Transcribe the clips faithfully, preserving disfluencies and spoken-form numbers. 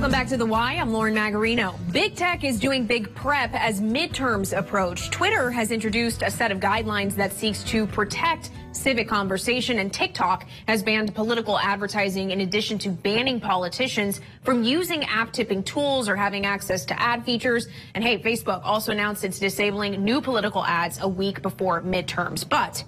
Welcome back to The Why. I'm Lauren Magarino. Big tech is doing big prep as midterms approach. Twitter has introduced a set of guidelines that seeks to protect civic conversation, and TikTok has banned political advertising in addition to banning politicians from using app tipping tools or having access to ad features. And hey, Facebook also announced it's disabling new political ads a week before midterms. But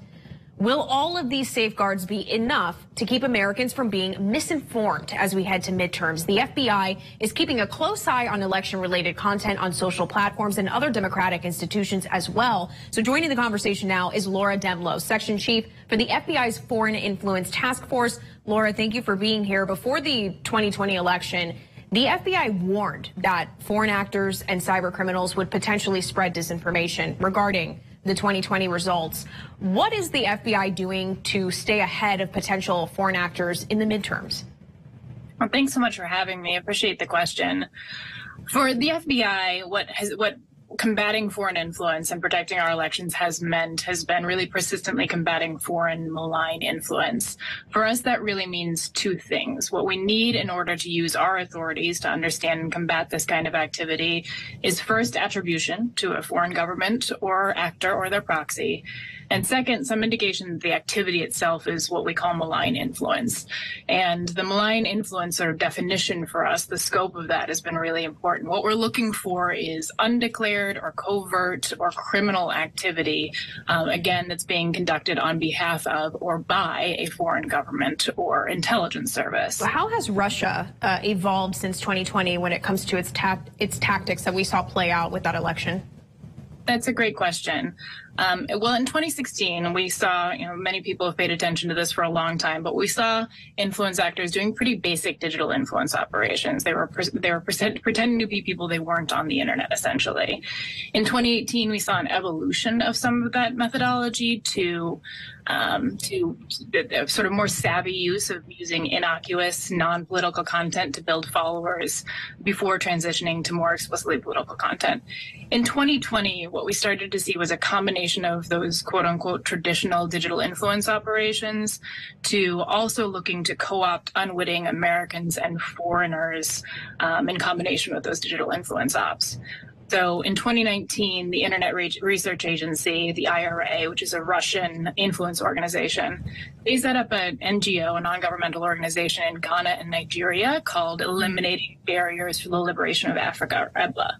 will all of these safeguards be enough to keep Americans from being misinformed as we head to midterms? The F B I is keeping a close eye on election-related content on social platforms and other democratic institutions as well. So joining the conversation now is Laura Demlow, Section Chief for the F B I's Foreign Influence Task Force. Laura, thank you for being here. Before the twenty twenty election, the F B I warned that foreign actors and cyber criminals would potentially spread disinformation regarding the twenty twenty results. What is the F B I doing to stay ahead of potential foreign actors in the midterms? Well, thanks so much for having me. I appreciate the question. For the F B I, what has what combating foreign influence and protecting our elections has meant has been really persistently combating foreign malign influence. For us, that really means two things. What we need in order to use our authorities to understand and combat this kind of activity is first attribution to a foreign government or actor or their proxy. And second, some indication that the activity itself is what we call malign influence. And the malign influence sort of definition for us, the scope of that has been really important. What we're looking for is undeclared or covert or criminal activity, um, again, that's being conducted on behalf of or by a foreign government or intelligence service. How has Russia uh, evolved since twenty twenty when it comes to its, ta its tactics that we saw play out with that election? That's a great question. Um, well, in twenty sixteen, we saw, you know, many people have paid attention to this for a long time, but we saw influence actors doing pretty basic digital influence operations. They were they were pretending to be people they weren't on the internet, essentially. In twenty eighteen, we saw an evolution of some of that methodology to um, to uh, sort of more savvy use of using innocuous, non-political content to build followers before transitioning to more explicitly political content. In twenty twenty, what we started to see was a combination of those quote-unquote traditional digital influence operations to also looking to co-opt unwitting Americans and foreigners um, in combination with those digital influence ops. So in twenty nineteen, the Internet Research Agency, the I R A, which is a Russian influence organization, they set up an N G O, a non-governmental organization in Ghana and Nigeria called Eliminating Barriers for the Liberation of Africa, or EBLA.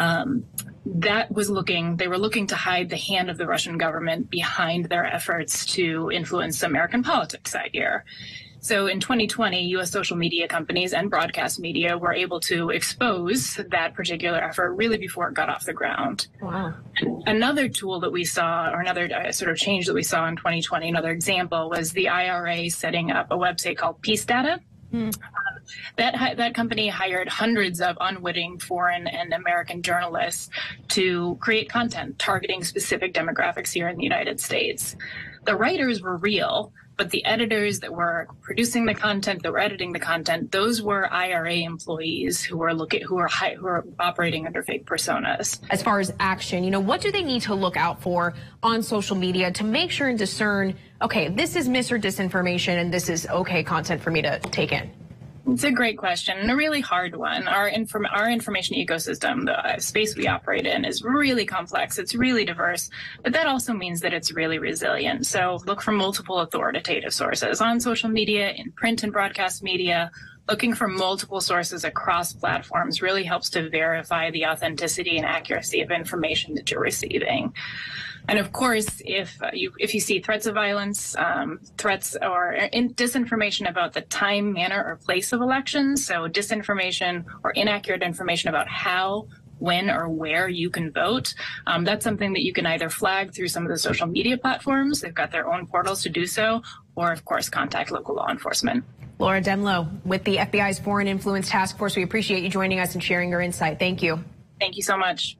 Um, that was looking, they were looking to hide the hand of the Russian government behind their efforts to influence American politics that year. So in twenty twenty, U S social media companies and broadcast media were able to expose that particular effort really before it got off the ground. Wow. Another tool that we saw, or another sort of change that we saw in twenty twenty, another example, was the I R A setting up a website called Peace Data. Hmm. Um, that that company hired hundreds of unwitting foreign and American journalists to create content targeting specific demographics here in the United States. The writers were real, but the editors that were producing the content, that were editing the content, those were I R A employees who were looking, who are high, who are operating under fake personas. As far as action, you know, what do they need to look out for on social media to make sure and discern, okay, this is mis or disinformation, and this is okay content for me to take in? It's a great question and a really hard one. Our, inform our information ecosystem, the space we operate in, is really complex. It's really diverse, but that also means that it's really resilient. So look for multiple authoritative sources on social media, in print and broadcast media. Looking for multiple sources across platforms really helps to verify the authenticity and accuracy of information that you're receiving. And of course, if you if you see threats of violence, um, threats or in disinformation about the time, manner, or place of elections, so disinformation or inaccurate information about how, when, or where you can vote, um, that's something that you can either flag through some of the social media platforms. They've got their own portals to do so, or of course, contact local law enforcement. Laura Demlow with the F B I's Foreign Influence Task Force, we appreciate you joining us and sharing your insight. Thank you. Thank you so much.